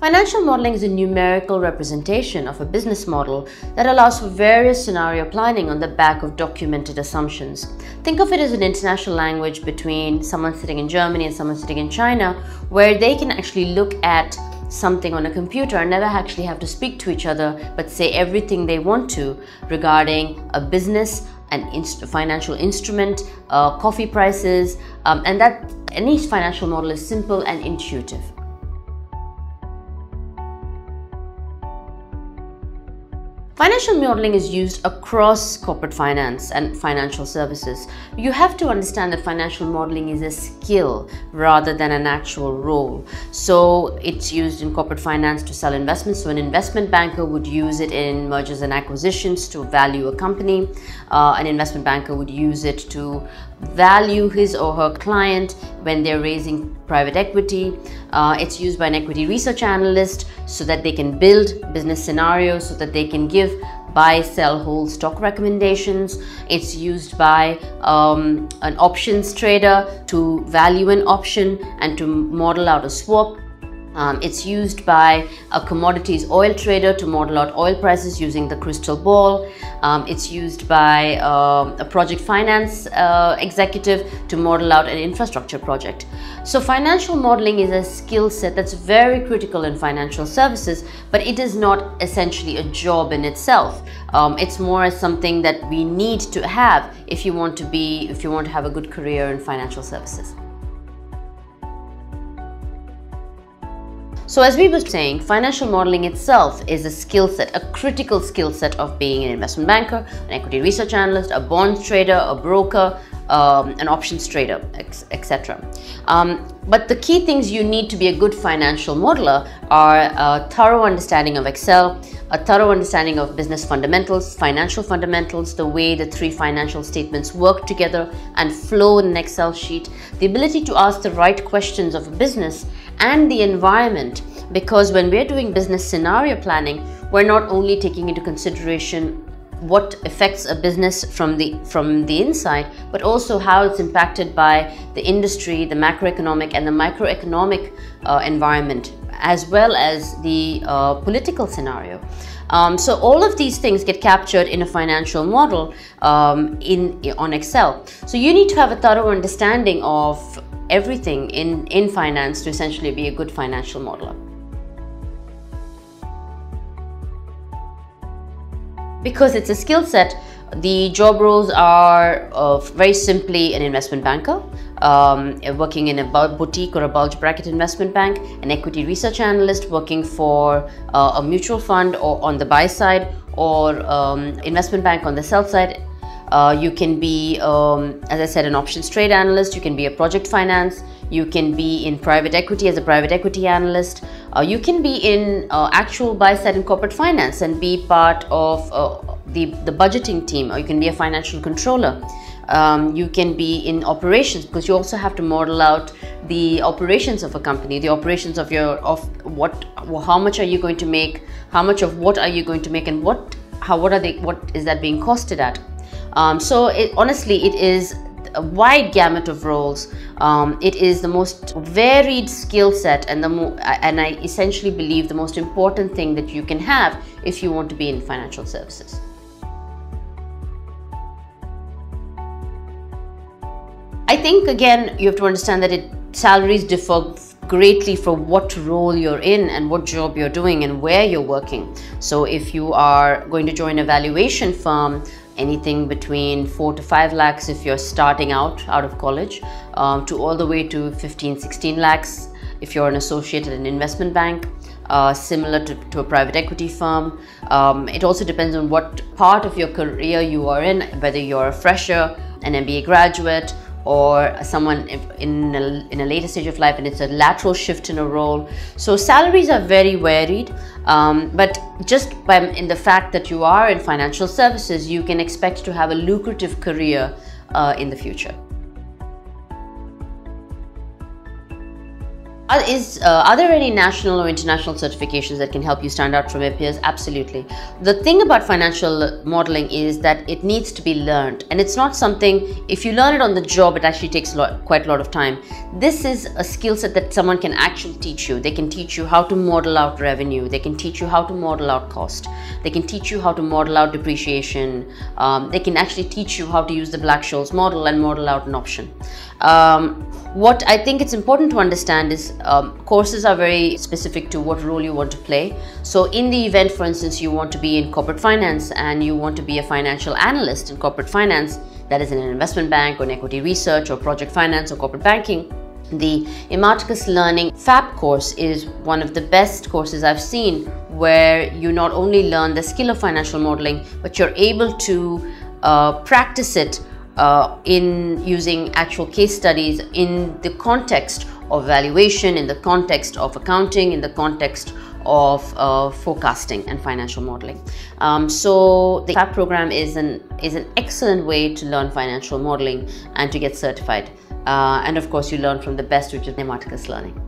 Financial modeling is a numerical representation of a business model that allows for various scenario planning on the back of documented assumptions. Think of it as an international language between someone sitting in Germany and someone sitting in China, where they can actually look at something on a computer and never actually have to speak to each other, but say everything they want to regarding a business, a financial instrument, coffee prices, and that any financial model is simple and intuitive. Financial modeling is used across corporate finance and financial services. You have to understand that financial modeling is a skill rather than an actual role. So it's used in corporate finance to sell investments. So an investment banker would use it in mergers and acquisitions to value a company. An investment banker would use it to value his or her client when they're raising private equity. It's used by an equity research analyst so that they can build business scenarios, so that they can give buy, sell, hold stock recommendations. It's used by an options trader to value an option and to model out a swap. It's used by a commodities oil trader to model out oil prices using the crystal ball. It's used by a project finance executive to model out an infrastructure project. So financial modeling is a skill set that's very critical in financial services, but it is not essentially a job in itself. It's more as something that we need to have if you want to have a good career in financial services. So as we were saying, financial modeling itself is a skill set, a critical skill set of being an investment banker, an equity research analyst, a bonds trader, a broker, an options trader, etc. But the key things you need to be a good financial modeler are a thorough understanding of Excel, a thorough understanding of business fundamentals, financial fundamentals, the way the three financial statements work together and flow in an Excel sheet, the ability to ask the right questions of a business, and the environment, because when we're doing business scenario planning, we're not only taking into consideration what affects a business from the inside, but also how it's impacted by the industry, the macroeconomic and the microeconomic environment, as well as the political scenario. So all of these things get captured in a financial model on Excel. So you need to have a thorough understanding of everything in finance to essentially be a good financial modeler. Because it's a skill set, the job roles are very simply an investment banker, working in a boutique or a bulge bracket investment bank, an equity research analyst working for a mutual fund or on the buy side, or investment bank on the sell side. You can be, as I said, an options trade analyst, you can be a project finance, you can be in private equity as a private equity analyst, you can be in actual buy-side in corporate finance and be part of the budgeting team, or you can be a financial controller. You can be in operations, because you also have to model out the operations of a company, the operations of how much are you going to make, how much of what are you going to make, and what is that being costed at. So honestly, it is a wide gamut of roles. It is the most varied skill set, and I essentially believe the most important thing that you can have if you want to be in financial services. I think, again, you have to understand that salaries differ greatly for what role you're in and what job you're doing and where you're working. So if you are going to join a valuation firm, anything between 4 to 5 lakhs if you're starting out of college, to all the way to 15, 16 lakhs if you're an associate at an investment bank, similar to a private equity firm. It also depends on what part of your career you are in, whether you're a fresher, an MBA graduate, or someone in a later stage of life and it's a lateral shift in a role. So salaries are very varied, but just in the fact that you are in financial services, you can expect to have a lucrative career in the future. Are there any national or international certifications that can help you stand out from your peers? Absolutely. The thing about financial modeling is that it needs to be learned, and it's not something, if you learn it on the job, it actually takes quite a lot of time. This is a skill set that someone can actually teach you. They can teach you how to model out revenue. They can teach you how to model out cost. They can teach you how to model out depreciation. They can actually teach you how to use the Black Scholes model and model out an option. What I think it's important to understand is courses are very specific to what role you want to play. So in the event, for instance, you want to be in corporate finance and you want to be a financial analyst in corporate finance, that is in an investment bank or in equity research or project finance or corporate banking, the Imarticus Learning FAP course is one of the best courses I've seen, where you not only learn the skill of financial modeling, but you're able to practice it in using actual case studies in the context of valuation, in the context of accounting, in the context of forecasting and financial modeling. So the FAP program is an excellent way to learn financial modeling and to get certified. And of course you learn from the best, which is Imarticus Learning.